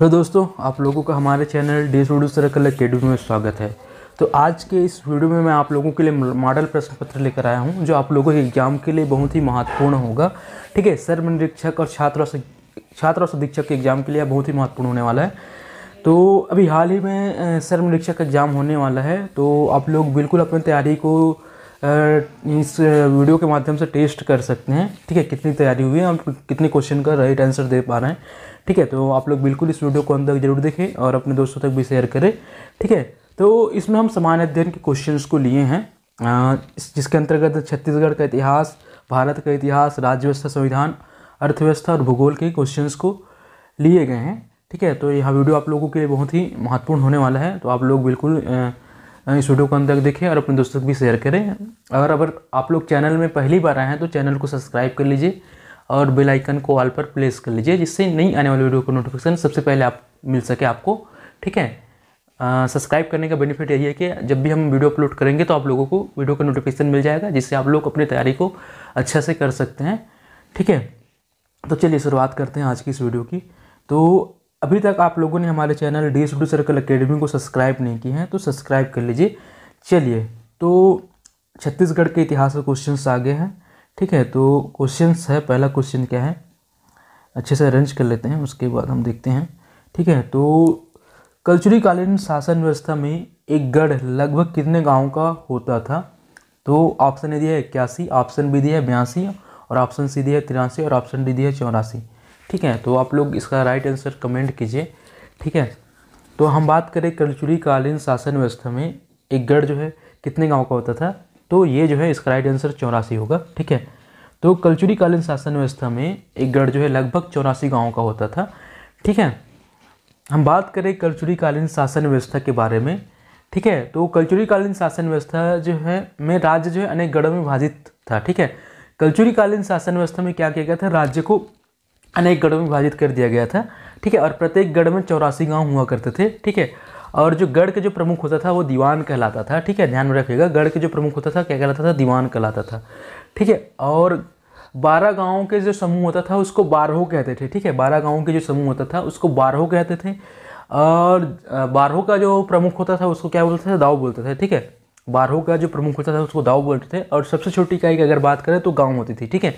तो दोस्तों आप लोगों का हमारे channel DS Edu Circle Academy में स्वागत है। तो आज के इस वीडियो में मैं आप लोगों के लिए मॉडल प्रश्न पत्र लेकर आया हूं, जो आप लोगों के एग्जाम के लिए बहुत ही महत्वपूर्ण होगा। ठीक है, सर्व निरीक्षक और छात्र और शिक्षक के एग्जाम के लिए बहुत ही महत्वपूर्ण होने वाला है। तो अभी हाल ही में सर्व निरीक्षक का एग्ज़ाम होने वाला है, तो आप लोग बिल्कुल अपनी तैयारी को इस वीडियो के माध्यम से टेस्ट कर सकते हैं। ठीक है, कितनी तैयारी हुई है, आप कितने क्वेश्चन का राइट आंसर दे पा रहे हैं। ठीक है, तो आप लोग बिल्कुल इस वीडियो को अंत तक जरूर देखें और अपने दोस्तों तक भी शेयर करें। ठीक है, तो इसमें हम सामान्य अध्ययन के क्वेश्चंस को लिए हैं, जिसके अंतर्गत छत्तीसगढ़ का इतिहास, भारत का इतिहास, राज्य व्यवस्था, संविधान, अर्थव्यवस्था और भूगोल के क्वेश्चंस को लिए गए हैं। ठीक है, तो यह वीडियो आप लोगों के लिए बहुत ही महत्वपूर्ण होने वाला है, तो आप लोग बिल्कुल इस वीडियो को अंत तक देखें और अपने दोस्तों को भी शेयर करें। और अगर आप लोग चैनल में पहली बार आए हैं तो चैनल को सब्सक्राइब कर लीजिए और बेल आइकन को ऑल पर प्लेस कर लीजिए, जिससे नई आने वाली वीडियो को नोटिफिकेशन सबसे पहले आप मिल सके आपको। ठीक है, सब्सक्राइब करने का बेनिफिट यही है कि जब भी हम वीडियो अपलोड करेंगे तो आप लोगों को वीडियो का नोटिफिकेशन मिल जाएगा, जिससे आप लोग अपनी तैयारी को अच्छा से कर सकते हैं। ठीक है, तो चलिए शुरुआत करते हैं आज की इस वीडियो की। तो अभी तक आप लोगों ने हमारे channel DS Edu Circle Academy को सब्सक्राइब नहीं किए हैं तो सब्सक्राइब कर लीजिए। चलिए, तो छत्तीसगढ़ के इतिहास के क्वेश्चंस आगे हैं। ठीक है, तो क्वेश्चंस है, पहला क्वेश्चन क्या है, अच्छे से अरेंज कर लेते हैं, उसके बाद हम देखते हैं। ठीक है, तो कलचुरीकालीन शासन व्यवस्था में एक गढ़ लगभग कितने गाँव का होता था? तो ऑप्शन ए दिया है 81, ऑप्शन बी दिया है 82 और ऑप्शन सी दिया है 83 और ऑप्शन डी दिया है 84। ठीक है, तो आप लोग इसका राइट आंसर कमेंट कीजिए। ठीक है, तो हम बात करें कलचुरीकालीन शासन व्यवस्था में एक गढ़ जो है कितने गांव का होता था, तो ये जो है इसका राइट आंसर 84 होगा। ठीक है, तो कलचुरीकालीन शासन व्यवस्था में एक गढ़ जो है लगभग 84 गाँव का होता था। ठीक है, हम बात करें कलचुरीकालीन शासन व्यवस्था के बारे में। ठीक है, तो कलचुरीकालीन शासन व्यवस्था जो है में राज्य जो है अनेक गढ़ों में विभाजित था। ठीक है, कलचुरीकालीन शासन व्यवस्था में क्या किया गया था, राज्य को अनेक गढ़ों में विभाजित कर दिया गया था। ठीक है, और प्रत्येक गढ़ में 84 गांव हुआ करते थे। ठीक है, और जो गढ़ के जो प्रमुख होता था वो दीवान कहलाता था। ठीक है, ध्यान में रखिएगा, गढ़ के जो प्रमुख होता था क्या कहलाता था, दीवान कहलाता था। ठीक है, और 12 गांवों के जो समूह होता था उसको बारहों कहते थे। ठीक है, 12 गाँवों के जो समूह होता था उसको बारहों कहते थे, और बारहों का जो प्रमुख होता था उसको क्या बोलते थे, दाऊ बोलते थे। ठीक है, बारहों का जो प्रमुख होता था उसको दाऊ बोलते थे, और सबसे छोटी इकाई की अगर बात करें तो गाँव होती थी। ठीक है,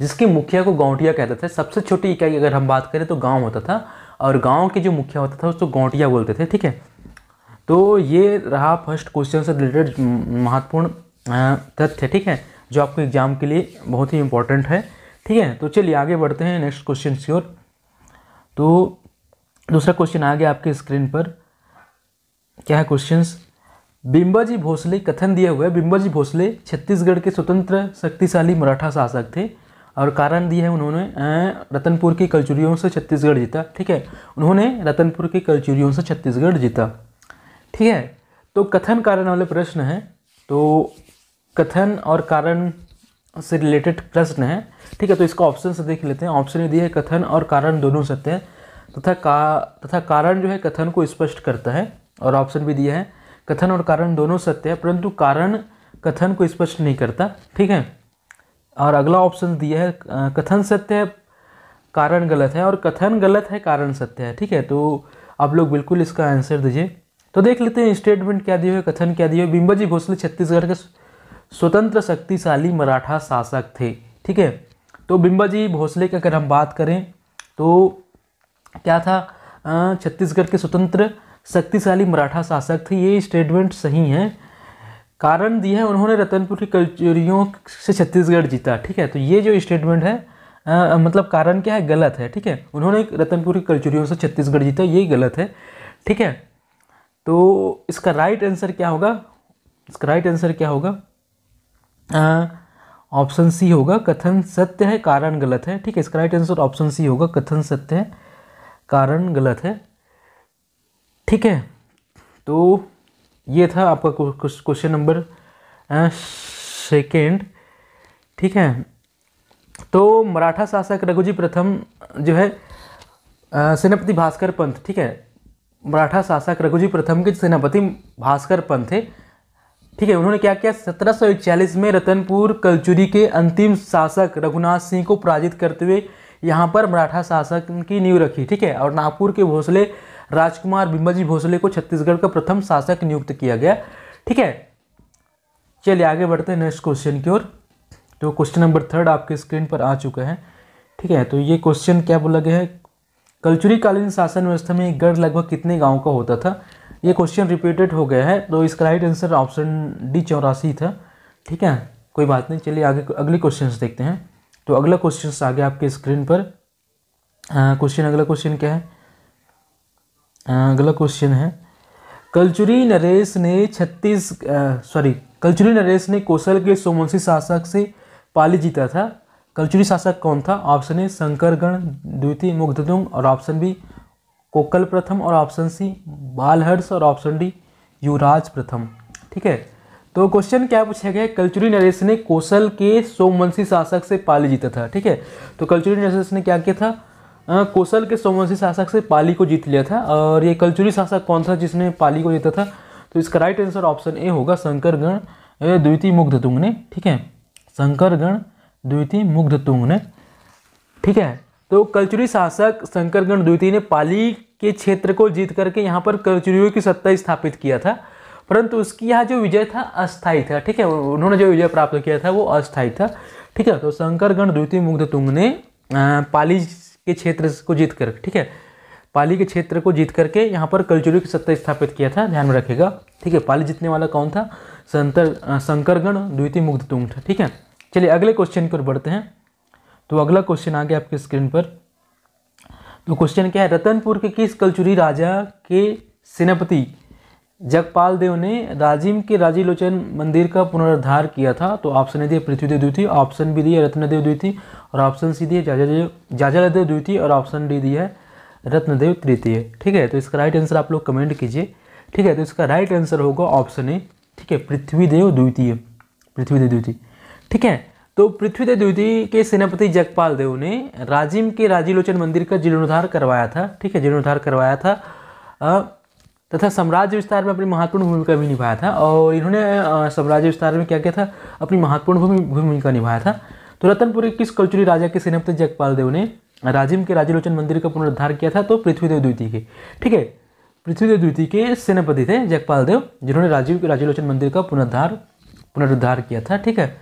जिसके मुखिया को गौंटिया कहते थे। सबसे छोटी इकाई की अगर हम बात करें तो गांव होता था, और गांव के जो मुखिया होता था उसको गौंटिया बोलते थे। ठीक है, तो ये रहा फर्स्ट क्वेश्चन से रिलेटेड महत्वपूर्ण तथ्य। ठीक है, जो आपको एग्जाम के लिए बहुत ही इंपॉर्टेंट है। ठीक है, तो चलिए आगे बढ़ते हैं नेक्स्ट क्वेश्चन की ओर। तो दूसरा क्वेश्चन आ गया आपके स्क्रीन पर, क्या है क्वेश्चन, बिम्बा जी भोसले, कथन दिया हुआ है बिम्बा जी भोसले छत्तीसगढ़ के स्वतंत्र शक्तिशाली मराठा शासक थे, और कारण दिया है उन्होंने रतनपुर की कलचुरियों से छत्तीसगढ़ जीता। ठीक है, उन्होंने रतनपुर की कलचुरियों से छत्तीसगढ़ जीता। ठीक है, तो कथन कारण वाले प्रश्न हैं, तो कथन और कारण से रिलेटेड प्रश्न है। ठीक है, तो इसका ऑप्शन से देख लेते हैं। ऑप्शन ये दिया है कथन और कारण दोनों सत्य है तथा कारण जो है कथन को स्पष्ट करता है, और ऑप्शन भी दिया है कथन और कारण दोनों सत्य है परंतु कारण कथन को स्पष्ट नहीं करता। ठीक है, और अगला ऑप्शन दिया है कथन सत्य है कारण गलत है, और कथन गलत है कारण सत्य है। ठीक है, तो आप लोग बिल्कुल इसका आंसर दीजिए। तो देख लेते हैं स्टेटमेंट क्या दिए हुए, कथन क्या दिए हुए, बिम्बा जी भोसले छत्तीसगढ़ के स्वतंत्र शक्तिशाली मराठा शासक थे। ठीक है, तो बिम्बा जी भोसले की अगर हम बात करें तो क्या था, छत्तीसगढ़ के स्वतंत्र शक्तिशाली मराठा शासक थे, ये स्टेटमेंट सही है। कारण दिया है उन्होंने रतनपुर की कलचुरियों से छत्तीसगढ़ जीता। ठीक है, तो ये जो स्टेटमेंट है मतलब कारण क्या है, गलत है। ठीक है, उन्होंने रतनपुर की कलचुरियों से छत्तीसगढ़ जीता, ये गलत है। ठीक है, तो इसका राइट आंसर क्या होगा, इसका राइट आंसर क्या होगा, ऑप्शन सी होगा, कथन सत्य है कारण गलत है। ठीक है, इसका राइट आंसर ऑप्शन सी होगा, कथन सत्य है कारण गलत है। ठीक है, तो ये था आपका क्वेश्चन नंबर सेकेंड। ठीक है, तो मराठा शासक रघुजी प्रथम जो है सेनापति भास्कर पंत, ठीक है, मराठा शासक रघुजी प्रथम के सेनापति भास्कर पंत थे। ठीक है, उन्होंने क्या किया, 1741 में रतनपुर कलचुरी के अंतिम शासक रघुनाथ सिंह को पराजित करते हुए यहाँ पर मराठा शासक की नींव रखी, ठीक है। और नागपुर के भोसले राजकुमार बिम्बा जी भोसले को छत्तीसगढ़ का प्रथम शासक नियुक्त किया गया, ठीक है। चलिए आगे बढ़ते हैं नेक्स्ट क्वेश्चन की ओर। तो क्वेश्चन नंबर 3 आपके स्क्रीन पर आ चुका है, ठीक है। तो ये क्वेश्चन क्या बोला गया है, कलचुरी कालीन शासन व्यवस्था में गढ़ लगभग कितने गाँव का होता था। ये क्वेश्चन रिपीटेड हो गया है, तो इसका राइट आंसर ऑप्शन डी 84 था, ठीक है। कोई बात नहीं, चलिए आगे अगले क्वेश्चंस देखते हैं। तो अगला क्वेश्चन आ गया आपके स्क्रीन पर। अगला क्वेश्चन क्या है, अगला क्वेश्चन है कलचुरी नरेश ने कोसल के सोमवंशी शासक से पाली जीता था। कलचुरी शासक कौन था। ऑप्शन ए शंकरगण द्वितीय मुग्धतुंग, और ऑप्शन बी कोकल प्रथम, और ऑप्शन सी बालहर्ष, और ऑप्शन डी युवराज प्रथम, ठीक है। तो क्वेश्चन क्या पूछा गया, कलचुरी नरेश ने कोसल के सोमवंशी शासक से पाली जीता था, ठीक है। तो कलचुरी नरेश ने क्या किया था, कोसल के सोमवंशी शासक से पाली को जीत लिया था। और ये कलचुरी शासक कौन था जिसने पाली को जीता था, तो इसका राइट आंसर ऑप्शन ए होगा, शंकरगण द्वितीय मुग्धतुंग ने, ठीक है। शंकरगण द्वितीय मुग्धतुंग ने, ठीक है। तो कलचुरी शासक शंकरगण द्वितीय ने पाली के क्षेत्र को जीत करके यहाँ पर कलचुरियों की सत्ता स्थापित किया था, परंतु उसकी यहाँ जो विजय था अस्थायी था, ठीक है। उन्होंने जो विजय प्राप्त किया था वो अस्थायी था, ठीक है। तो शंकरगण द्वितीय मुग्धतुंग ने पाली के क्षेत्र को जीत कर, ठीक है, पाली के क्षेत्र को जीत करके यहाँ पर कलचुरी की सत्ता स्थापित किया था, ध्यान में रखेगा, ठीक है। पाली जीतने वाला कौन था, शंकरगण द्वितीय मुग्धतुंग था, ठीक है। चलिए अगले क्वेश्चन की ओर बढ़ते हैं। तो अगला क्वेश्चन आ गया आपके स्क्रीन पर। तो क्वेश्चन क्या है, रतनपुर के किस कलचुरी राजा के सेनापति जगपाल देव ने राजिम के राजीलोचन मंदिर का पुनरुद्धार किया था। तो ऑप्शन ए दिए पृथ्वीदेव द्वितीय, ऑप्शन बी दिए रत्नदेव द्वितीय, और ऑप्शन सी दिए जाजलदेव द्वितीय, और ऑप्शन डी दिया है रत्नदेव तृतीय, ठीक है। तो इसका राइट आंसर आप लोग कमेंट कीजिए, ठीक है। तो इसका राइट आंसर होगा ऑप्शन ए, ठीक है, पृथ्वीदेव द्वितीय, ठीक है। तो पृथ्वीदेव द्वितीय के सेनापति जगपाल देव ने राजिम के राजीलोचन मंदिर का जीर्णोद्धार करवाया था, ठीक है, जीर्णोद्धार करवाया था तथा साम्राज्य विस्तार में अपनी महत्वपूर्ण भूमिका भी निभाया था। और इन्होंने साम्राज्य विस्तार में क्या किया था, अपनी महत्वपूर्ण भूमिका निभाया था। तो रतनपुर के किस कलचुरी राजा के सेनापति जगपाल देव ने राजिम के राजीलोचन मंदिर का पुनरुद्धार किया था, तो पृथ्वीदेव द्वितीय के, ठीक है। पृथ्वीदेव द्वितीय के सेनापति थे जगपाल देव, जिन्होंने राजीव के राजीलोचन मंदिर का पुनरुद्धार किया था, ठीक है।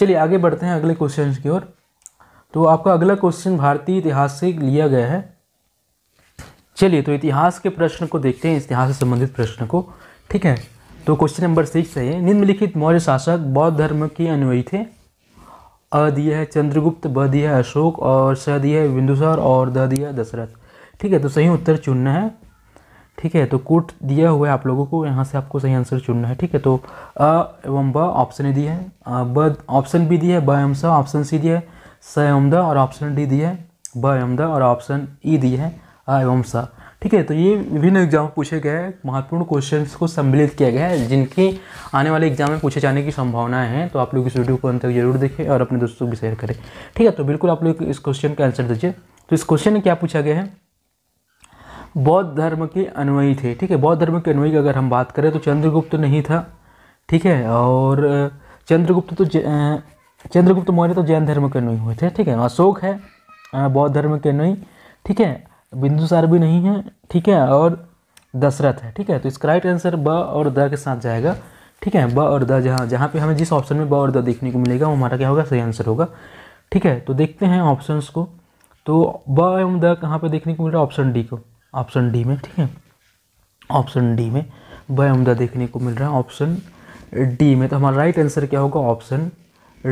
चलिए आगे बढ़ते हैं अगले क्वेश्चन की ओर। तो आपका अगला क्वेश्चन भारतीय इतिहास से लिया गया है। चलिए तो इतिहास के प्रश्न को देखते हैं, इतिहास से संबंधित प्रश्न को, ठीक है। तो क्वेश्चन नंबर 6 है, निम्नलिखित मौर्य शासक बौद्ध धर्म के अनुयायी थे। अ दिया है चंद्रगुप्त, ब दिया है अशोक, और स दिया है बिंदुसार, और द दिया है दशरथ, ठीक है। तो सही उत्तर चुनना है, ठीक है। तो कोट दिया हुआ है आप लोगों को, यहाँ से आपको सही आंसर चुनना है, ठीक है। तो अ एवं ब ऑप्शन ए दिया है, ब ऑप्शन बी दिया है, ब एवं स, ऑप्शन सी दिया है स एवं द, और ऑप्शन डी दिया है ब एवं द, और ऑप्शन ई दिया है एवं सा, ठीक है। तो ये विभिन्न एग्जाम पूछे गए महत्वपूर्ण क्वेश्चंस को सम्मिलित किया गया है, जिनके आने वाले एग्जाम में पूछे जाने की संभावनाएं हैं। तो आप लोग इस वीडियो को अंत तक जरूर देखें और अपने दोस्तों को भी शेयर करें, ठीक है। तो बिल्कुल आप लोग इस क्वेश्चन का आंसर दीजिए। तो इस क्वेश्चन में क्या पूछा गया है, बौद्ध धर्म के अनुयायी थे, ठीक है। बौद्ध धर्म के अनुयायी की अगर हम बात करें तो चंद्रगुप्त नहीं था, ठीक है। और चंद्रगुप्त मौर्य तो जैन धर्म के अनुयायी हुए थे, ठीक है। अशोक है बौद्ध धर्म के अनुयायी, ठीक है। बिंदुसार भी नहीं है, ठीक है। और दशरथ है, ठीक है। तो इसका राइट आंसर ब और द के साथ जाएगा, ठीक है। ब और द, जहाँ पे हमें जिस ऑप्शन में ब और द देखने को मिलेगा वो हमारा क्या होगा, सही आंसर होगा, ठीक है। तो देखते हैं ऑप्शंस को। तो ब एवं द कहाँ पे देखने को मिल रहा है, ऑप्शन डी को, ऑप्शन डी में, ठीक है। ऑप्शन डी में ब एवं द देखने को मिल रहा है, ऑप्शन डी में। तो हमारा राइट आंसर क्या होगा, ऑप्शन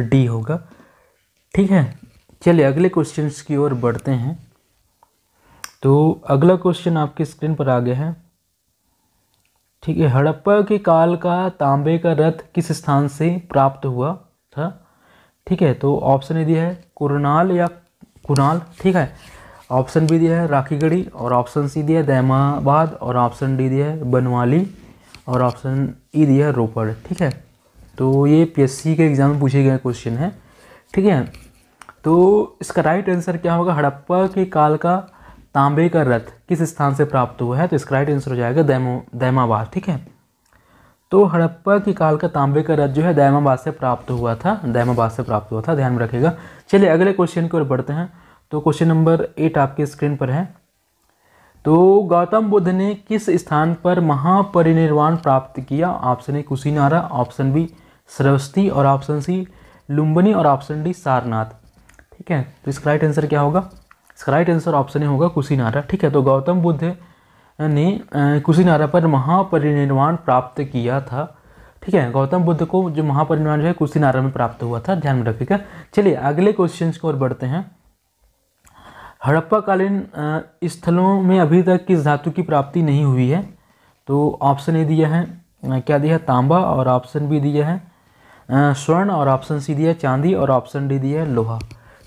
डी होगा, ठीक है। चलिए अगले क्वेश्चन की ओर बढ़ते हैं। तो अगला क्वेश्चन आपके स्क्रीन पर आ गया है, ठीक है। हड़प्पा के काल का तांबे का रथ किस स्थान से प्राप्त हुआ था, ठीक है। तो ऑप्शन ए दिया है कुरनाल या कुनाल, ठीक है। ऑप्शन बी दिया है राखीगढ़ी, और ऑप्शन सी दिया है दैमाबाद, और ऑप्शन डी दिया है बनवाली, और ऑप्शन ई दिया है रोपड़, ठीक है। तो ये पीएससी के एग्जाम में पूछे गए क्वेश्चन है, ठीक है। तो इसका राइट आंसर क्या होगा, हड़प्पा के काल का तांबे का रथ किस स्थान से प्राप्त हुआ है, तो इसका राइट आंसर हो जाएगा दैमाबाद, ठीक है। तो हड़प्पा के काल का तांबे का रथ जो है दैमाबाद से प्राप्त हुआ था, ध्यान में रखिएगा। चलिए अगले क्वेश्चन की ओर बढ़ते हैं। तो क्वेश्चन नंबर 8 आपके स्क्रीन पर है। तो गौतम बुद्ध ने किस स्थान पर महापरिनिर्वाण प्राप्त किया? Option A Kushinara, option B Shravasti और ऑप्शन सी लुम्बिनी और ऑप्शन डी सारनाथ। ठीक है, तो इसका राइट आंसर क्या होगा? इसका राइट आंसर ऑप्शन ए होगा कुशीनारा। ठीक है, तो गौतम बुद्ध ने कुशीनारा पर महापरिनिर्वाण प्राप्त किया था। ठीक है, गौतम बुद्ध को जो महापरिनिर्वाण जो है कुशीनारा में प्राप्त हुआ था, ध्यान में रखिएगा। चलिए अगले क्वेश्चन की ओर बढ़ते हैं। हड़प्पा कालीन स्थलों में अभी तक किस धातु की प्राप्ति नहीं हुई है? तो ऑप्शन ए दिया है, क्या दिया है? तांबा, और ऑप्शन बी दिया है स्वर्ण, और ऑप्शन सी दिया है चांदी, और ऑप्शन डी दिया है लोहा।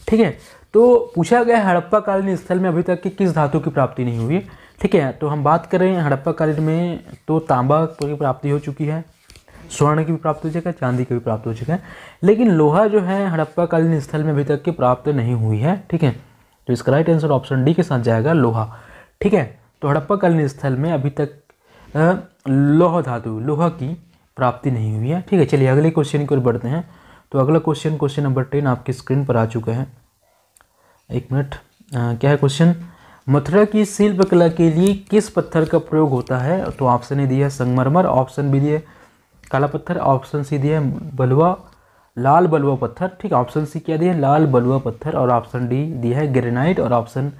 ठीक है, तो पूछा गया हड़प्पा कालीन स्थल में अभी तक कि किस धातु की प्राप्ति नहीं हुई है। ठीक है, तो हम बात करें हड़प्पा कालीन में तो तांबा की प्राप्ति हो चुकी है, स्वर्ण की भी प्राप्त हो चुका है, चांदी की भी प्राप्त हो चुका है, लेकिन लोहा जो है हड़प्पा कालीन स्थल में अभी तक की प्राप्त नहीं हुई है। ठीक है, तो इसका राइट आंसर ऑप्शन डी के साथ जाएगा, लोहा। ठीक है, तो हड़प्पा कालीन स्थल में अभी तक लोहा धातु लोहा की प्राप्ति नहीं हुई है। ठीक है, चलिए अगले क्वेश्चन की ओर बढ़ते हैं। तो अगला क्वेश्चन, क्वेश्चन नंबर 10 आपकी स्क्रीन पर आ चुका है। एक मिनट, क्या है क्वेश्चन? मथुरा की शिल्पकला के लिए किस पत्थर का प्रयोग होता है? तो ऑप्शन ए दिया है संगमरमर, ऑप्शन बी दिया काला पत्थर, ऑप्शन सी दिया है बलुआ लाल बलुआ पत्थर। ठीक है, ऑप्शन सी क्या दिया है? लाल बलुआ पत्थर, और ऑप्शन डी दिया है ग्रेनाइट, और ऑप्शन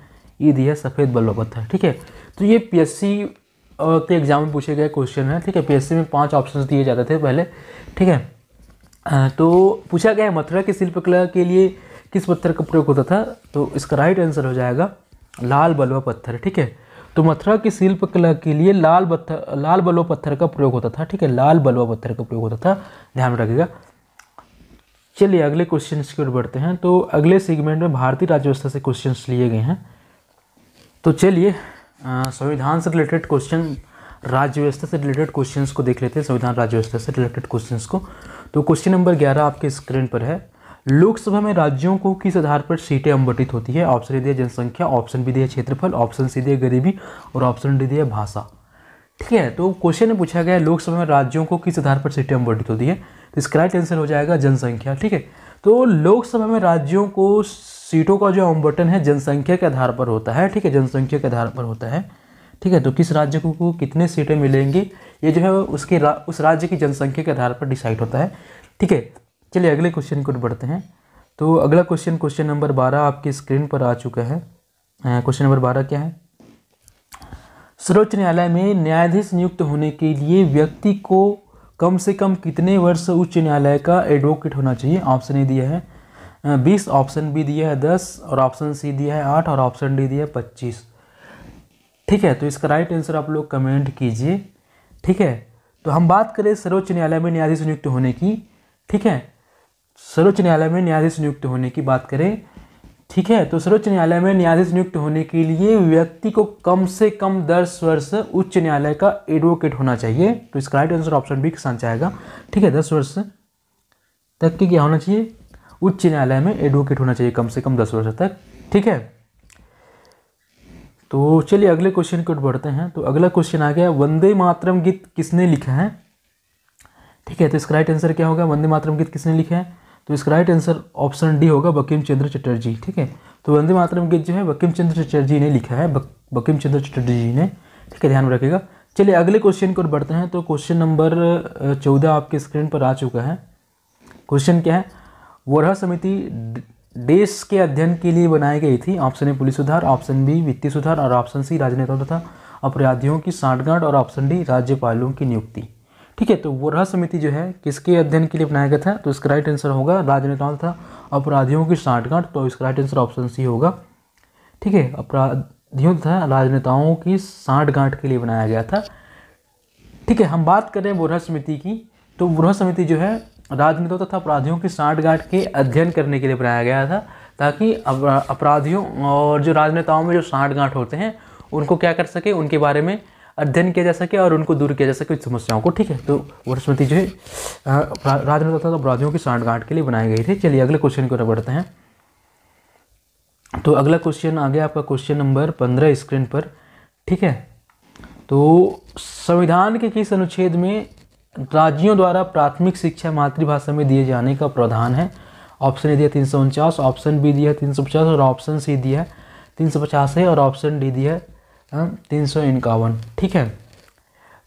ई दिया है सफ़ेद बलुआ पत्थर। ठीक है, तो ये पीएससी के एग्जाम में पूछे गए क्वेश्चन है। ठीक है, पीएससी में 5 ऑप्शन दिए जाते थे पहले। ठीक है, तो पूछा गया है मथुरा की शिल्पकला के लिए किस पत्थर का प्रयोग होता था, तो इसका राइट आंसर हो जाएगा लाल बलुआ पत्थर। ठीक है, तो मथुरा की शिल्पकला के लिए लाल बलुआ पत्थर का प्रयोग होता था। ठीक है, लाल बलुआ पत्थर का प्रयोग होता था, ध्यान में रखिएगा। चलिए अगले क्वेश्चन की ओर बढ़ते हैं। तो अगले सेगमेंट में भारतीय राजव्यवस्था से क्वेश्चंस लिए गए हैं। तो चलिए संविधान से रिलेटेड क्वेश्चन, राज्य व्यवस्था से रिलेटेड क्वेश्चन को देख लेते हैं। संविधान राज्य व्यवस्था से रिलेटेड क्वेश्चन को, तो क्वेश्चन नंबर 11 आपके स्क्रीन पर है। लोकसभा में राज्यों को किस आधार पर सीटें आवंटित होती है? ऑप्शन ए दिया जनसंख्या, ऑप्शन बी दिया क्षेत्रफल, ऑप्शन सी दिया गरीबी, और ऑप्शन डी दिया भाषा। ठीक है, तो क्वेश्चन में पूछा गया है लोकसभा में राज्यों को किस आधार पर सीटें आवंटित होती है, तो इसका राइट आंसर हो जाएगा जनसंख्या। ठीक है, तो लोकसभा में राज्यों को सीटों का जो आवंटन है जनसंख्या के आधार पर होता है। ठीक है, जनसंख्या के आधार पर होता है। ठीक है, तो किस राज्य को कितने सीटें मिलेंगी ये जो है उसके उस राज्य की जनसंख्या के आधार पर डिसाइड होता है। ठीक है, चलिए अगले क्वेश्चन को बढ़ते हैं। तो अगला क्वेश्चन, क्वेश्चन नंबर 12 आपकी स्क्रीन पर आ चुका है। क्वेश्चन नंबर 12 क्या है? सर्वोच्च न्यायालय में न्यायाधीश नियुक्त होने के लिए व्यक्ति को कम से कम कितने वर्ष उच्च न्यायालय का एडवोकेट होना चाहिए? ऑप्शन ए दिया है 20, ऑप्शन बी दिया है 10, और ऑप्शन सी दिया है 8, और ऑप्शन डी दिया है 25। ठीक है, तो इसका राइट आंसर आप लोग कमेंट कीजिए। ठीक है, तो हम बात करें सर्वोच्च न्यायालय में न्यायाधीश नियुक्त होने की। ठीक है, सर्वोच्च न्यायालय में न्यायाधीश नियुक्त होने की बात करें। ठीक है, तो सर्वोच्च न्यायालय में न्यायाधीश नियुक्त होने के लिए व्यक्ति को कम से कम 10 वर्ष उच्च न्यायालय का एडवोकेट होना चाहिए। तो इसका राइट आंसर ऑप्शन बी के साथ जाएगा। ठीक है, 10 वर्ष तक क्या होना चाहिए? उच्च न्यायालय में एडवोकेट होना चाहिए, कम से कम 10 वर्ष तक। ठीक है, तो चलिए अगले क्वेश्चन की ओर बढ़ते हैं। तो अगला क्वेश्चन आ गया, वंदे मातरम गीत किसने लिखा है? ठीक है, तो इसका राइट आंसर क्या होगा? वंदे मातरम गीत किसने लिखा है? तो इसका राइट आंसर ऑप्शन डी होगा, बंकिम चंद्र चटर्जी। ठीक है, तो वंदे मातरम गीत जो है बंकिम चंद्र चटर्जी ने लिखा है, बंकिम चंद्र चटर्जी जी ने। ठीक है, ध्यान में रखिएगा। चलिए अगले क्वेश्चन की ओर बढ़ते हैं। तो क्वेश्चन नंबर 14 आपके स्क्रीन पर आ चुका है। क्वेश्चन क्या है? वर्धा समिति देश के अध्ययन के लिए बनाई गई थी। ऑप्शन ए पुलिस सुधार, ऑप्शन बी वित्तीय सुधार, और ऑप्शन सी राजनेताओं तथा अपराधियों की सांठगांठ, और ऑप्शन डी राज्यपालों की नियुक्ति। ठीक है, तो वर्धा समिति जो है किसके अध्ययन के लिए बनाया गया था? तो इसका राइट आंसर होगा राजनेताओं तथा अपराधियों की सांठगांठ। तो इसका राइट आंसर ऑप्शन सी होगा। ठीक है, अपराधियों तथा राजनेताओं की सांठगांठ के लिए बनाया गया था। ठीक है, हम बात करें वर्धा समिति की, तो वर्धा समिति जो है राजनेताओं तथा अपराधियों की सांठगांठ के अध्ययन करने के लिए बनाया गया था, ताकि अपराधियों और जो राजनेताओं में जो सांठगांठ होते हैं उनको क्या कर सके, उनके बारे में अध्ययन किया जा सके और उनको दूर किया जा सके समस्याओं को। ठीक है, तो वर्धा समिति जो है राजनेता तथा अपराधियों की सांठगांठ के लिए बनाई गई थी। चलिए अगले क्वेश्चन को बढ़ते हैं। तो अगला क्वेश्चन आ गया आपका, क्वेश्चन नंबर 15 स्क्रीन पर। ठीक है, तो संविधान के किस अनुच्छेद में राज्यों द्वारा प्राथमिक शिक्षा मातृभाषा में दिए जाने का प्रावधान है? ऑप्शन ए दिया 349, ऑप्शन बी दिया 350 और ऑप्शन सी दिया है 350 है और ऑप्शन डी दिया है 351। ठीक है,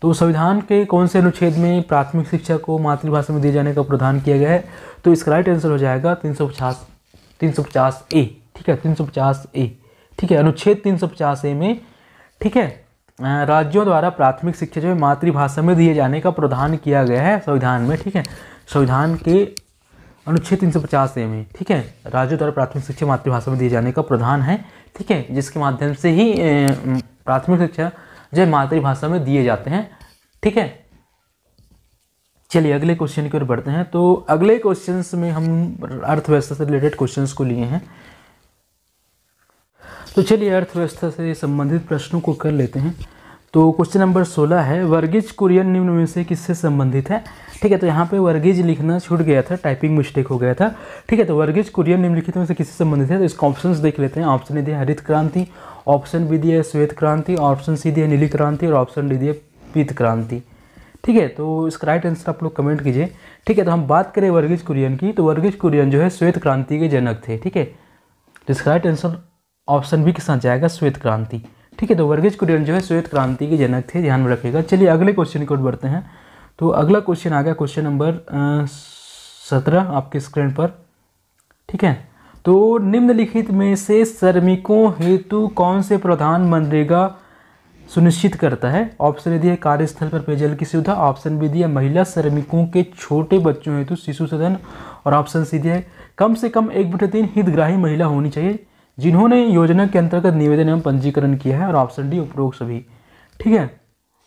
तो संविधान के कौन से अनुच्छेद में प्राथमिक शिक्षा को मातृभाषा में दिए जाने का प्रावधान किया गया है? तो इसका राइट आंसर हो जाएगा 350 ए। ठीक है, 350 ए। ठीक है, अनुच्छेद 350 ए में, ठीक है, राज्यों द्वारा प्राथमिक शिक्षा जो है मातृभाषा में दिए जाने का प्रावधान किया गया है संविधान में। ठीक है, संविधान के अनुच्छेद 350 ए में, ठीक है, राज्यों द्वारा प्राथमिक शिक्षा मातृभाषा में दिए जाने का प्रावधान है। ठीक है, जिसके माध्यम से ही प्राथमिक शिक्षा जो मातृभाषा में दिए जाते हैं। ठीक है, चलिए अगले क्वेश्चन की ओर बढ़ते हैं। तो अगले क्वेश्चंस में हम अर्थव्यवस्था से रिलेटेड क्वेश्चंस को लिए हैं, तो चलिए अर्थव्यवस्था से संबंधित प्रश्नों को कर लेते हैं। तो क्वेश्चन नंबर 16 है, वर्गीज कुरियन निम्न में से किससे संबंधित है? ठीक है, तो यहाँ पे वर्गीज लिखना छूट गया था, टाइपिंग मिस्टेक हो गया था। ठीक है, तो वर्गीज कुरियन निम्नलिखित में से किससे संबंधित है? तो इसका ऑप्शंस देख लेते हैं। ऑप्शन ए दिया हरित क्रांति, ऑप्शन बी दिया श्वेत क्रांति, ऑप्शन सी दिया नीली क्रांति और ऑप्शन डी दिया पीत क्रांति। ठीक है, तो इसका राइट आंसर आप लोग कमेंट कीजिए। ठीक है, तो हम बात करें वर्गीज कुरियन की, तो वर्गीज कुरियन जो है श्वेत क्रांति के जनक थे। ठीक है, तो इसका राइट आंसर ऑप्शन बी के साथ जाएगा, श्वेत क्रांति। ठीक है, तो वर्गीज कुरियन जो है श्वेत क्रांति के जनक थे, ध्यान में रखिएगा। चलिए अगले क्वेश्चन की ओर बढ़ते हैं। तो अगला क्वेश्चन आ गया क्वेश्चन नंबर 17 आपके स्क्रीन पर। ठीक है, तो निम्नलिखित में से श्रमिकों हेतु कौन से प्रावधान मनरेगा सुनिश्चित करता है? ऑप्शन ए दिया कार्यस्थल पर पेयजल की सुविधा, ऑप्शन बी दिया महिला श्रमिकों के छोटे बच्चों हेतु शिशु सदन और ऑप्शन सी दिया कम से कम 1/3 हितग्राही महिला होनी चाहिए जिन्होंने योजना के अंतर्गत निवेदन एवं पंजीकरण किया है और ऑप्शन डी उपरोक्त सभी। ठीक है,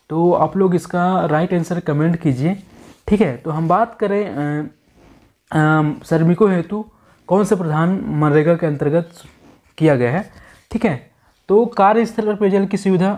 तो आप लोग इसका राइट आंसर कमेंट कीजिए। ठीक है, तो हम बात करें श्रमिकों हेतु कौन से प्रावधान मनरेगा के अंतर्गत किया गया है। ठीक है, तो कार्यस्थल पर पेयजल की सुविधा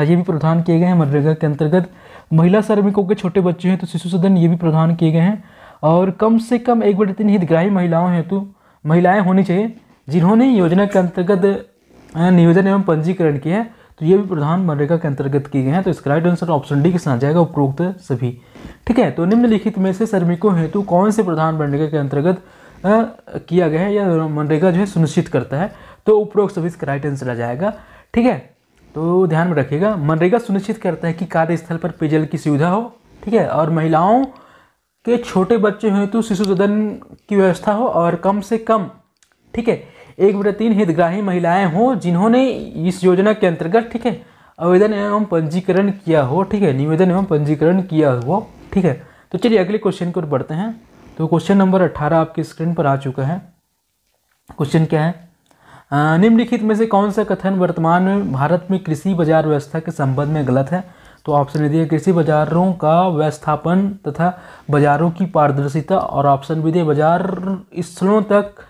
ये भी प्रावधान किए गए हैं मनरेगा के अंतर्गत, महिला श्रमिकों के छोटे बच्चे हैं तो शिशु सदन ये भी प्रावधान किए गए हैं, और कम से कम 1/3 हितग्राही महिलाओं हेतु महिलाएँ होनी चाहिए जिन्होंने योजना के अंतर्गत नियोजन एवं पंजीकरण किया है, तो ये भी प्रावधान मनरेगा के अंतर्गत किए गए हैं। तो इसका राइट आंसर ऑप्शन डी के साथ जाएगा, उपरोक्त सभी। ठीक है, तो निम्नलिखित में से श्रमिकों हेतु कौन से प्रावधान मनरेगा के अंतर्गत किया गया है या मनरेगा जो है सुनिश्चित करता है? तो उपरोक्त सभी इसका राइट आंसर आ जाएगा। ठीक है, तो ध्यान में रखिएगा, मनरेगा सुनिश्चित करता है कि कार्यस्थल पर पेयजल की सुविधा हो, ठीक है, और महिलाओं के छोटे बच्चे हेतु शिशु सदन की व्यवस्था हो, और कम से कम, ठीक है, 1/3 हितग्राही महिलाएं हों जिन्होंने इस योजना के अंतर्गत, ठीक है, आवेदन एवं पंजीकरण किया हो। ठीक है, निवेदन एवं पंजीकरण किया हो। ठीक है, तो चलिए अगले क्वेश्चन की ओर बढ़ते हैं। तो क्वेश्चन नंबर 18 आपके स्क्रीन पर आ चुका है। क्वेश्चन क्या है? निम्नलिखित में से कौन सा कथन वर्तमान में भारत में कृषि बाजार व्यवस्था के संबंध में गलत है? तो ऑप्शन ए दिया कृषि बाजारों का व्यवस्थापन तथा बाजारों की पारदर्शिता, और ऑप्शन बी दिया बाजार स्थलों तक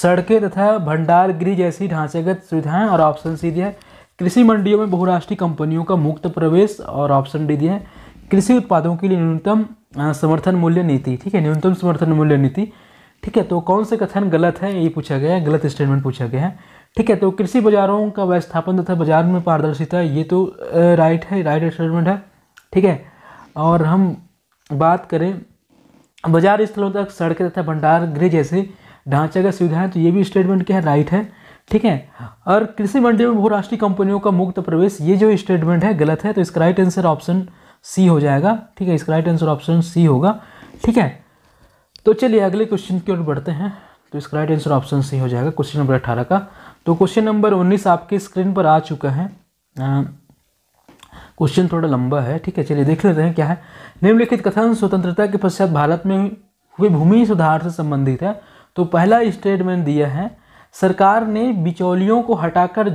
सड़कें तथा भंडार गृह जैसी ढांचागत सुविधाएं, और ऑप्शन सी दिया है कृषि मंडियों में बहुराष्ट्रीय कंपनियों का मुक्त प्रवेश, और ऑप्शन डी दिया है कृषि उत्पादों के लिए न्यूनतम समर्थन मूल्य नीति। ठीक है, न्यूनतम समर्थन मूल्य नीति। ठीक है, तो कौन से कथन गलत है ये पूछा गया है, गलत स्टेटमेंट पूछा गया है। ठीक है, तो कृषि बाजारों का व्यवस्थापन तथा बाजार में पारदर्शिता ये तो राइट है, राइट स्टेटमेंट है। ठीक है, और हम बात करें बाजार स्थलों तक सड़कें तथा भंडार गृह जैसे ढांचागत सुविधाएं, तो ये भी स्टेटमेंट क्या है, राइट है। ठीक है, और कृषि मंडियों में बहुराष्ट्रीय कंपनियों का मुक्त प्रवेश ये जो स्टेटमेंट है गलत है, तो इसका राइट आंसर ऑप्शन सी हो जाएगा। ठीक है, इसका राइट आंसर ऑप्शन सी होगा। ठीक है, तो चलिए अगले क्वेश्चन की ओर बढ़ते हैं। तो इसका राइट आंसर ऑप्शन सी हो जाएगा, क्वेश्चन नंबर 18 का। तो क्वेश्चन नंबर 19 आपके स्क्रीन पर आ चुका है। क्वेश्चन थोड़ा लंबा है। ठीक है, चलिए देख लेते हैं क्या है। निम्नलिखित कथन स्वतंत्रता के पश्चात भारत में हुए भूमि सुधार से संबंधित है। तो पहला स्टेटमेंट दिया है सरकार ने बिचौलियों को हटाकर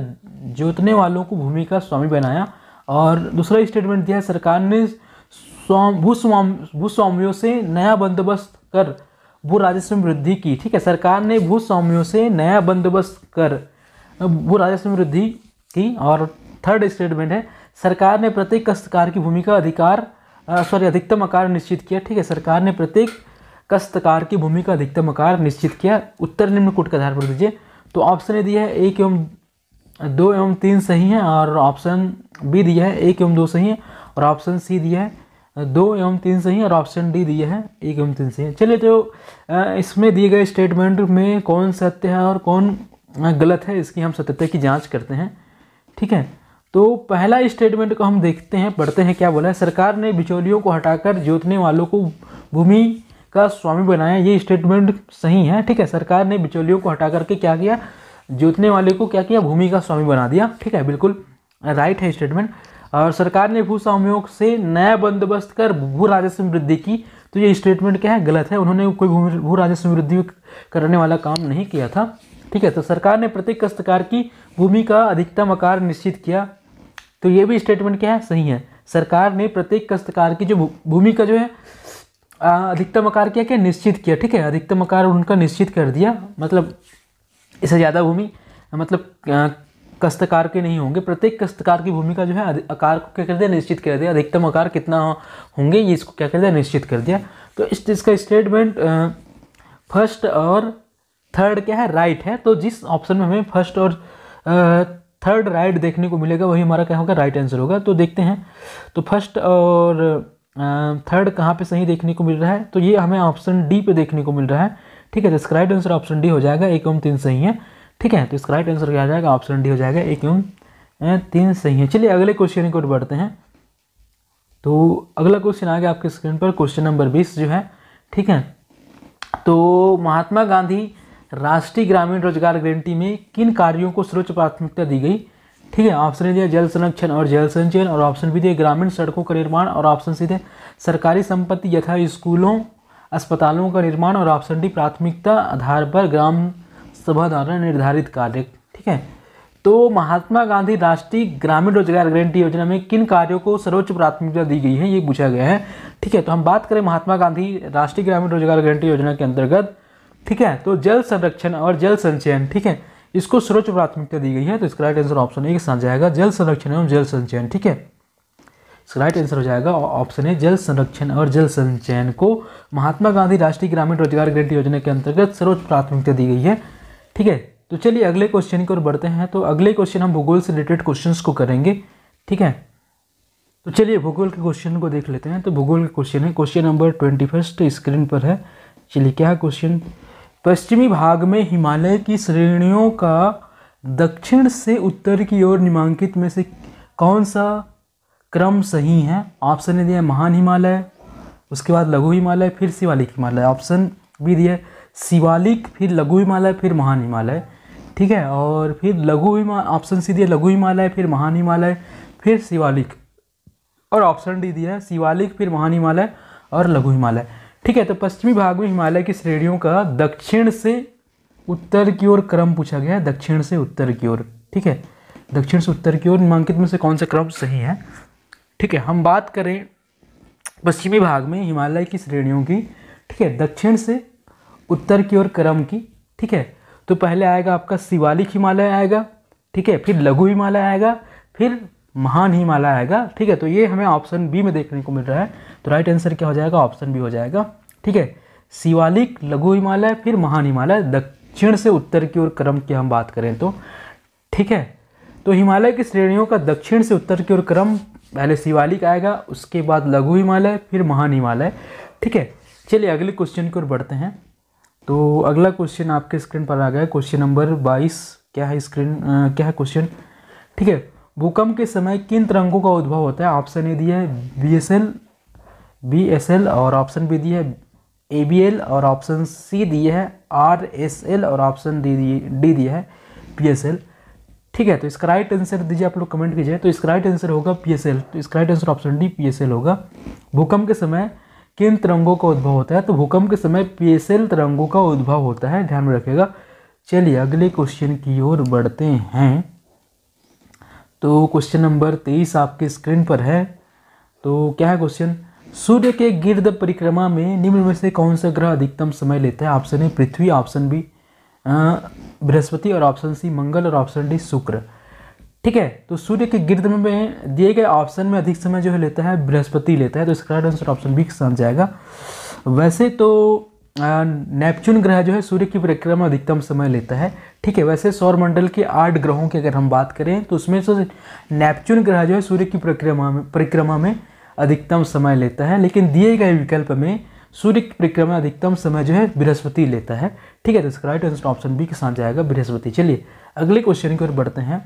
जोतने वालों को भूमि का स्वामी बनाया, और दूसरा स्टेटमेंट दिया है सरकार ने भूस्वामियों से नया बंदोबस्त कर भू राजस्व में वृद्धि की। ठीक है, सरकार ने भूस्वामियों से नया बंदोबस्त कर भू राजस्व में वृद्धि की। और थर्ड स्टेटमेंट है सरकार ने प्रत्येक कष्टकार की भूमि का अधिकतम आकार निश्चित किया। ठीक है, सरकार ने प्रत्येक कष्टकार की भूमि का अधिकतम आकार निश्चित किया। उत्तर निम्न कूट का आधार पर दीजिए। तो ऑप्शन ए दिया है 1 एवं 2 एवं 3 सही है, और ऑप्शन बी दिया है 1 एवं 2 सही है, और ऑप्शन सी दिया है दो एवं तीन सही और ऑप्शन डी दिए हैं एक एवं तीन सही। चलिए तो इसमें दिए गए स्टेटमेंट में कौन सत्य है और कौन गलत है इसकी हम सत्यता की जांच करते हैं। ठीक है, तो पहला स्टेटमेंट को हम देखते हैं, पढ़ते हैं, क्या बोला है। सरकार ने बिचौलियों को हटाकर जोतने वालों को भूमि का स्वामी बनाया, ये स्टेटमेंट सही है। ठीक है, सरकार ने बिचौलियों को हटा करके क्या किया, जोतने वाले को क्या किया, भूमि का स्वामी बना दिया। ठीक है, बिल्कुल राइट है स्टेटमेंट। और सरकार ने भू स्वामियोग से नया बंदोबस्त कर भू राजस्व में वृद्धि की, तो ये स्टेटमेंट क्या है, गलत है। उन्होंने कोई भू राजस्व में वृद्धि करने वाला काम नहीं किया था। ठीक है, तो सरकार ने प्रत्येक काश्तकार की भूमि का अधिकतम आकार निश्चित किया, तो ये भी स्टेटमेंट क्या है, सही है। सरकार ने प्रत्येक काश्तकार की जो भूमि का जो है अधिकतम आकार क्या क्या निश्चित किया। ठीक है, अधिकतम आकार उनका निश्चित कर दिया, मतलब इससे ज़्यादा भूमि मतलब काश्तकार के नहीं होंगे। प्रत्येक काश्तकार की भूमि का जो है आकार को क्या कर दिया, निश्चित कर दिया। अधिकतम आकार कितना होंगे ये इसको क्या कर दिया, निश्चित कर दिया। तो इस इसका स्टेटमेंट फर्स्ट और थर्ड क्या है, राइट है। तो जिस ऑप्शन में हमें फर्स्ट और थर्ड राइट देखने को मिलेगा वही हमारा क्या होगा, राइट आंसर होगा। तो देखते हैं, तो फर्स्ट और थर्ड कहाँ पे सही देखने को मिल रहा है, तो ये हमें ऑप्शन डी पे देखने को मिल रहा है। ठीक है, तो इसका राइट आंसर ऑप्शन डी हो जाएगा, एक एवं तीन सही है। ठीक है, तो इसका राइट आंसर क्या आ जाएगा, ऑप्शन डी हो जाएगा, एक एवं तीन सही है। चलिए अगले क्वेश्चन की ओर बढ़ते हैं। तो अगला क्वेश्चन आ गया आपके स्क्रीन पर, क्वेश्चन नंबर 20 जो है। ठीक है, तो महात्मा गांधी राष्ट्रीय ग्रामीण रोजगार गारंटी में किन कार्यों को सर्वोच्च प्राथमिकता दी गई। ठीक है, ऑप्शन दिया जल संरक्षण और जल संचयन, और ऑप्शन भी दिए ग्रामीण सड़कों का निर्माण, और ऑप्शन सीधे सरकारी संपत्ति यथा स्कूलों अस्पतालों का निर्माण, और ऑप्शन डी प्राथमिकता आधार पर ग्राम सभा द्वारा निर्धारित कार्य। ठीक है, तो महात्मा गांधी राष्ट्रीय ग्रामीण रोजगार गारंटी योजना में किन कार्यों को सर्वोच्च प्राथमिकता दी गई है ये पूछा गया है। ठीक है, तो हम बात करें महात्मा गांधी राष्ट्रीय ग्रामीण रोजगार गारंटी योजना के अंतर्गत, ठीक है, तो जल संरक्षण और जल संचयन, ठीक है, इसको सर्वोच्च प्राथमिकता दी गई है। तो इसका राइट आंसर ऑप्शन ए के साथ जाएगा, जल संरक्षण एवं जल संचयन। ठीक है, इसका राइट आंसर हो जाएगा ऑप्शन ए, जल संरक्षण और जल संचयन को महात्मा गांधी राष्ट्रीय ग्रामीण रोजगार गारंटी योजना के अंतर्गत सर्वोच्च प्राथमिकता दी गई है। ठीक है, तो चलिए अगले क्वेश्चन की ओर बढ़ते हैं। तो अगले क्वेश्चन हम भूगोल से रिलेटेड क्वेश्चंस को करेंगे। ठीक है, तो चलिए भूगोल के क्वेश्चन को देख लेते हैं। तो भूगोल के क्वेश्चन है, क्वेश्चन नंबर 21 स्क्रीन पर है। चलिए क्या है क्वेश्चन, पश्चिमी भाग में हिमालय की श्रेणियों का दक्षिण से उत्तर की ओर निम्नांकित में से कौन सा क्रम सही है। ऑप्शन ने दिया महान हिमालय, उसके बाद लघु हिमालय, फिर शिवालिक हिमालय। ऑप्शन भी दिया शिवालिक, फिर लघु हिमालय, फिर महान हिमालय। ठीक है, और फिर लघु हिमालय, ऑप्शन सी दिया लघु हिमालय, फिर महान हिमालय, फिर शिवालिक, और ऑप्शन डी दिया शिवालिक, फिर महान हिमालय और लघु हिमालय। ठीक है, तो पश्चिमी भाग में हिमालय की श्रेणियों का दक्षिण से उत्तर की ओर क्रम पूछा गया है, दक्षिण से उत्तर की ओर। ठीक है, दक्षिण से उत्तर की ओर निम्नांकित में से कौन सा क्रम सही है। ठीक है, हम बात करें पश्चिमी भाग में हिमालय की श्रेणियों की, ठीक है, दक्षिण से उत्तर की ओर क्रम की। ठीक है, तो पहले आएगा आपका शिवालिक हिमालय आएगा, ठीक है, फिर लघु हिमालय आएगा, फिर महान हिमालय आएगा। ठीक है, तो ये हमें ऑप्शन बी में देखने को मिल रहा है। तो राइट आंसर क्या हो जाएगा, ऑप्शन बी हो जाएगा। ठीक है, शिवालिक, लघु हिमालय, फिर महान हिमालय, दक्षिण से उत्तर की ओर क्रम की हम बात करें तो। ठीक है, तो हिमालय की श्रेणियों का दक्षिण से उत्तर की ओर क्रम, पहले शिवालिक आएगा, उसके बाद लघु हिमालय, फिर महान हिमालय। ठीक है, चलिए अगले क्वेश्चन की ओर बढ़ते हैं। तो अगला क्वेश्चन आपके स्क्रीन पर आ गया, क्वेश्चन नंबर 22 क्या है स्क्रीन क्या है क्वेश्चन। ठीक है, भूकंप के समय किन तरंगों का उद्भव होता है। ऑप्शन ए दिया है बी एस एल, और ऑप्शन बी दिया है ABL, और ऑप्शन सी दिया है RSL, और ऑप्शन डी दिया है PSL। ठीक है, तो इसका राइट आंसर दीजिए, आप लोग कमेंट कीजिए। तो इसका राइट आंसर होगा PSL, तो इसका right answer option D PSL होगा। भूकंप के समय किन तरंगों का उद्भव होता है, तो भूकंप के समय PSL तरंगों का उद्भव होता है, ध्यान में रखिएगा। चलिए अगले क्वेश्चन की ओर बढ़ते हैं। तो क्वेश्चन नंबर 23 आपके स्क्रीन पर है। तो क्या है क्वेश्चन, सूर्य के गिर्द परिक्रमा में निम्न में से कौन सा ग्रह अधिकतम समय लेता है। ऑप्शन ए पृथ्वी, ऑप्शन बी बृहस्पति, और ऑप्शन सी मंगल, और ऑप्शन डी शुक्र। ठीक है, तो सूर्य के गिर्द में दिए गए ऑप्शन में अधिक समय जो है लेता है बृहस्पति लेता है, तो इसका राइट आंसर ऑप्शन बी के साथ जाएगा। वैसे तो नेपच्यून ग्रह जो है सूर्य की परिक्रमा अधिकतम समय लेता है। ठीक है, वैसे सौरमंडल के 8 ग्रहों की अगर हम बात करें तो उसमें से नेपच्यून ग्रह जो है सूर्य की परिक्रमा में अधिकतम समय लेता है, लेकिन दिए गए विकल्प में सूर्य की परिक्रमा अधिकतम समय जो है बृहस्पति लेता है। ठीक है, तो इसका राइट आंसर ऑप्शन बी के साथ जाएगा बृहस्पति। चलिए अगले क्वेश्चन की ओर बढ़ते हैं।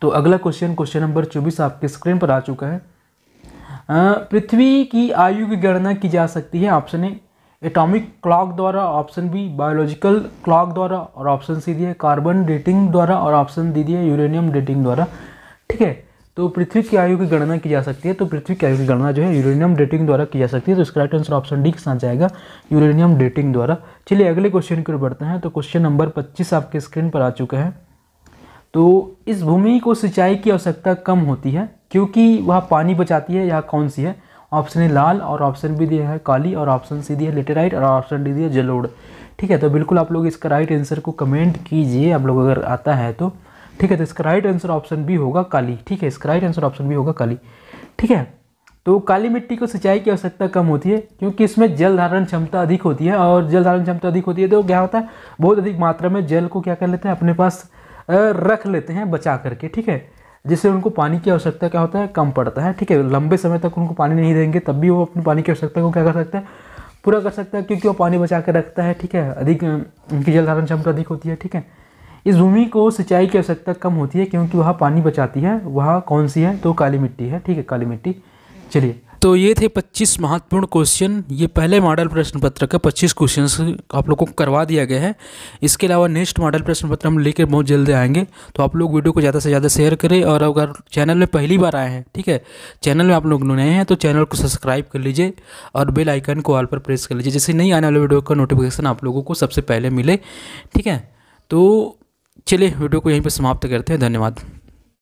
तो अगला क्वेश्चन, क्वेश्चन नंबर 24 आपके स्क्रीन पर आ चुका है। पृथ्वी की आयु की गणना की जा सकती है, ऑप्शन ए एटॉमिक क्लॉक द्वारा, ऑप्शन बी बायोलॉजिकल क्लॉक द्वारा, और ऑप्शन सी दिए कार्बन डेटिंग द्वारा, और ऑप्शन डी दिए यूरेनियम डेटिंग द्वारा। ठीक है, तो पृथ्वी की आयु की गणना की जा सकती है, तो पृथ्वी की आयु की गणना जो है यूरेनियम डेटिंग द्वारा की जा सकती है, तो इसका राइट आंसर ऑप्शन डी के साथ जाएगा यूरेनियम डेटिंग द्वारा। चलिए अगले क्वेश्चन की ओर बढ़ते हैं। तो क्वेश्चन नंबर 25 आपके स्क्रीन पर आ चुका है। तो इस भूमि को सिंचाई की आवश्यकता कम होती है क्योंकि वह पानी बचाती है, यह कौन सी है? ऑप्शन ए लाल, और ऑप्शन बी दिया है काली, और ऑप्शन सी दिया है लेटेराइट, और ऑप्शन डी दिया है जलोढ़। ठीक है, तो बिल्कुल आप लोग इसका राइट आंसर को कमेंट कीजिए आप लोग अगर आता है तो। ठीक है, तो इसका राइट आंसर ऑप्शन बी होगा काली। ठीक है, इसका राइट आंसर ऑप्शन बी होगा काली। ठीक है, तो काली मिट्टी को सिंचाई की आवश्यकता कम होती है क्योंकि इसमें जल धारण क्षमता अधिक होती है, और जल धारण क्षमता अधिक होती है तो क्या होता है, बहुत अधिक मात्रा में जल को क्या कर लेते हैं, अपने पास रख लेते हैं बचा करके। ठीक है, जिससे उनको पानी की आवश्यकता क्या होता है, कम पड़ता है। ठीक है, लंबे समय तक उनको पानी नहीं देंगे तब भी वो अपनी पानी की आवश्यकता को क्या कर सकता है, पूरा कर सकता है, क्योंकि वो पानी बचा कर रखता है। ठीक है, अधिक उनकी जल धारण क्षमता अधिक होती है। ठीक है, इस भूमि को सिंचाई की आवश्यकता कम होती है क्योंकि वह पानी बचाती है, वह कौन सी है? तो काली मिट्टी है। ठीक है, काली मिट्टी। चलिए, तो ये थे 25 महत्वपूर्ण क्वेश्चन। ये पहले मॉडल प्रश्न पत्र का 25 क्वेश्चन आप लोगों को करवा दिया गया है। इसके अलावा नेक्स्ट मॉडल प्रश्न पत्र हम लेकर बहुत जल्दी आएंगे, तो आप लोग वीडियो को ज़्यादा से ज़्यादा शेयर करें, और अगर चैनल में पहली बार आए हैं, ठीक है, चैनल में आप लोग नए हैं तो चैनल को सब्सक्राइब कर लीजिए और बेल आइकन को ऑल पर प्रेस कर लीजिए, जिससे नई आने वाले वीडियो का नोटिफिकेशन आप लोगों को सबसे पहले मिले। ठीक है, तो चलिए वीडियो को यहीं पर समाप्त करते हैं। धन्यवाद।